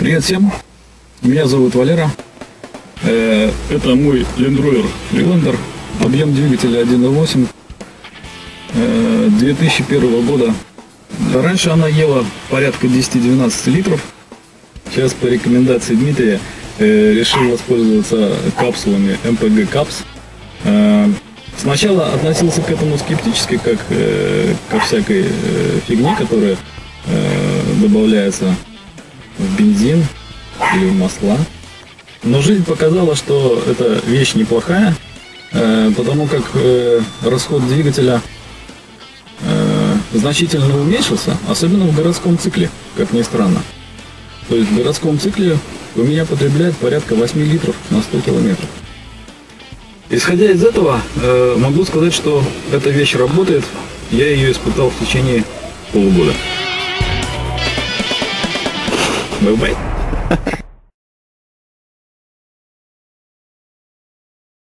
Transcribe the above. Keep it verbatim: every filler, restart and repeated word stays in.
Привет всем, меня зовут Валера, это мой Land Rover Freelander, объем двигателя один и восемь, две тысячи первого года. Раньше она ела порядка десяти-двенадцати литров, сейчас по рекомендации Дмитрия решил воспользоваться капсулами эм пэ гэ Caps. Сначала относился к этому скептически, как ко всякой фигне, которая добавляется в бензин или в масла. Но жизнь показала, что это вещь неплохая, потому как расход двигателя значительно уменьшился, особенно в городском цикле, как ни странно. То есть в городском цикле у меня потребляет порядка восьми литров на сто километров. Исходя из этого, могу сказать, что эта вещь работает. Я ее испытал в течение полугода. Bye-bye.